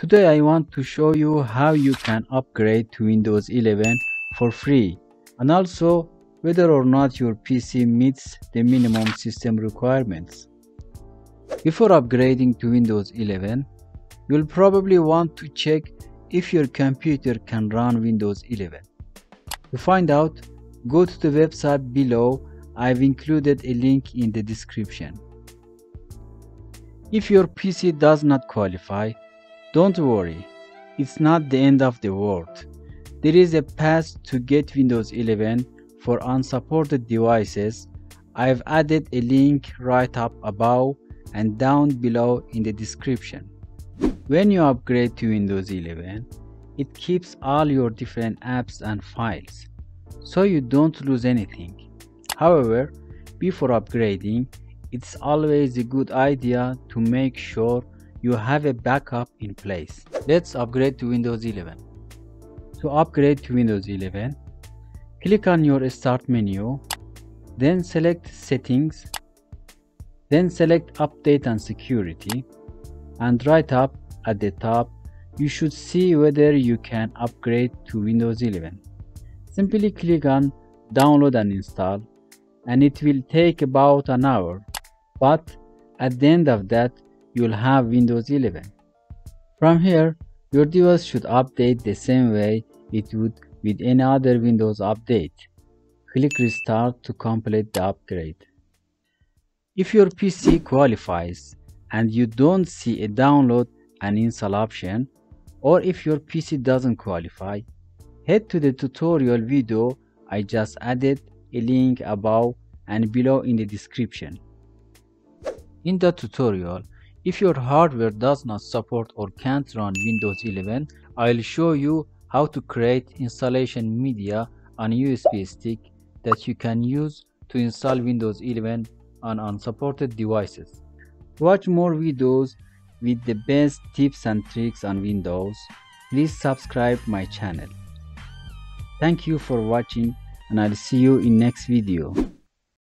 Today I want to show you how you can upgrade to Windows 11 for free, and also whether or not your PC meets the minimum system requirements. Before upgrading to Windows 11, you'll probably want to check if your computer can run Windows 11. To find out, go to the website below. I've included a link in the description. If your PC does not qualify, don't worry, it's not the end of the world. There is a path to get Windows 11 for unsupported devices. I've added a link right up above and down below in the description. When you upgrade to Windows 11, it keeps all your different apps and files, so you don't lose anything. However, before upgrading, it's always a good idea to make sure you have a backup in place. Let's upgrade to Windows 11. To upgrade to Windows 11, click on your Start menu, then select Settings, then select Update and Security, and right up at the top, you should see whether you can upgrade to Windows 11. Simply click on Download and Install, and it will take about an hour. But at the end of that, you'll have Windows 11. From here, your device should update the same way it would with any other Windows update. Click Restart to complete the upgrade. If your PC qualifies and you don't see a download and install option, or if your PC doesn't qualify, head to the tutorial video I just added a link above and below in the description. In the tutorial, if your hardware does not support or can't run Windows 11, I'll show you how to create installation media on a USB stick that you can use to install Windows 11 on unsupported devices. Watch more videos with the best tips and tricks on Windows. Please subscribe my channel. Thank you for watching, and I'll see you in next video.